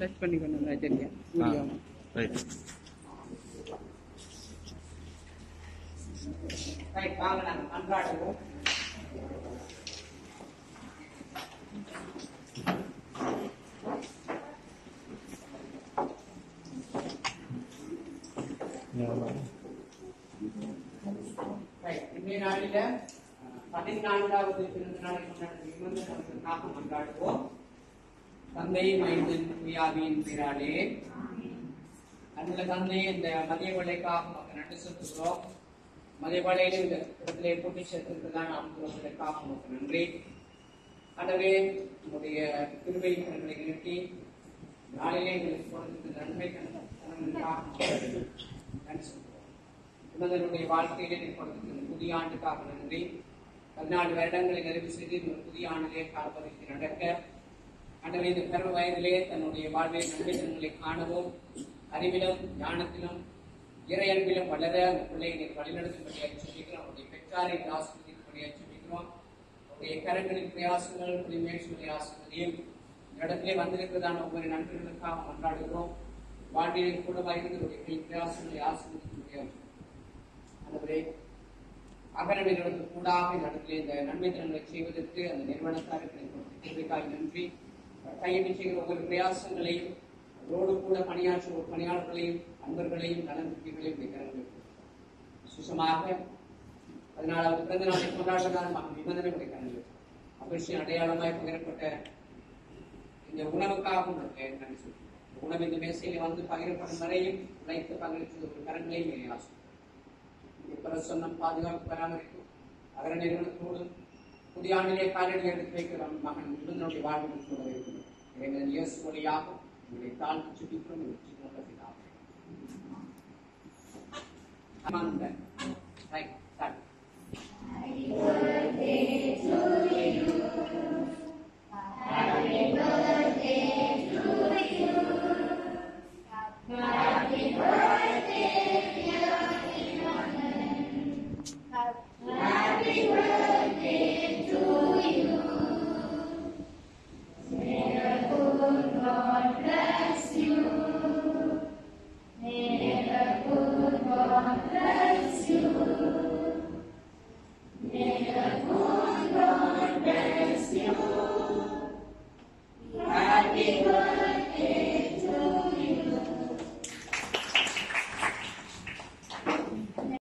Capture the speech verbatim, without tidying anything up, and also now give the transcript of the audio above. Touch பண்ணிக்கணும் ராஜரியா மீடியாமா right right வாங்க நான் அன்பாடுவோம் பதினான்காவது பிறந்த நாளை கொண்டாடுவோம். தந்தை மைந்தன் வியாபியின் பேராலே அன்பில் தந்தை இந்த மதிய வேளைக்காக நன்றி செலுத்துகிறோம். மதிய வேளையில இந்த இடத்திலே போட்டி சேர்த்திருக்கிறதா நாம் வேளைக்காக நமக்கு நன்றி. ஆகவே நம்முடைய திருவை கண்களை நிறுத்தி நாளிலே எங்களுக்கு கொடுத்த நன்மை கணக்காக உலகனுடைய வாழ்க்கையிலே கொடுத்திருக்கிற புதிய ஆண்டுக்காக நன்றி. பதினாலு வருடங்களை நிறைவு செய்து இந்த புதிய ஆண்டிலே காப்பதற்கு நடக்க ஆண்டவரே இந்த பருவ வயதிலே தன்னுடைய வாழ்வின் நம்பிக்கைகளை காணவும் அறிவிலும் ஞானத்திலும் இறையன்பிலும் வளர அந்த பிள்ளைகளை வழிநடத்தும்படியாக சொல்லிக்கிறோம். அவருடைய பெற்றாரை ஆசிரியப்படியாக சொல்லிக்கிறோம். அவருடைய கரங்களின் பிரயாசங்கள் குடிமேற்சூரிய ஆசிரியரையும் இடத்திலே வந்திருக்கிறதான ஒவ்வொரு நண்பர்களுக்காக கொண்டாடுகிறோம். வாழ்வியல் கூட வாய்ந்தவருடைய பிரயாசங்களை ஆசிரியர் அகரவிகளுக்கு கூடாக நடத்திலே இந்த நன்மை திறன்களை செய்வதற்கு அந்த நிறுவனத்தாருக்கு நன்றி. கையெழு செய்கிற ஒவ்வொரு பிரயாசங்களையும் ரோடு கூட பணியாற்றும் பணியாளர்களையும் அன்பர்களையும் நலன்களையும் சுசமாக பதினாலாவது பிறந்த நாளை கொண்டாடுவதால் நிபந்தனை கிடைக்கிறது. அபிஷேக அடையாளமாய் பகிரப்பட்ட இந்த உணவுக்காகவும் உணவு இந்த மேசையில வந்து பகிரப்படும் வரையும் உழைத்து பங்களித்த ஒரு கரங்களையும் ஆசை பிரசன்னம் பாதுகாப்பு பராமரிப்பு அதர நிறுவனத்தோடு புதிய ஆண்டிலே காலடி எடுத்து வைக்கிற மகன் நிபந்தனுடைய வாழ்வில் சொல்ல வேண்டும். இறைவன் இயேசு வழியாக உங்களை தாழ்த்து சுட்டிக்கிறோம். வெற்றி கொண்டது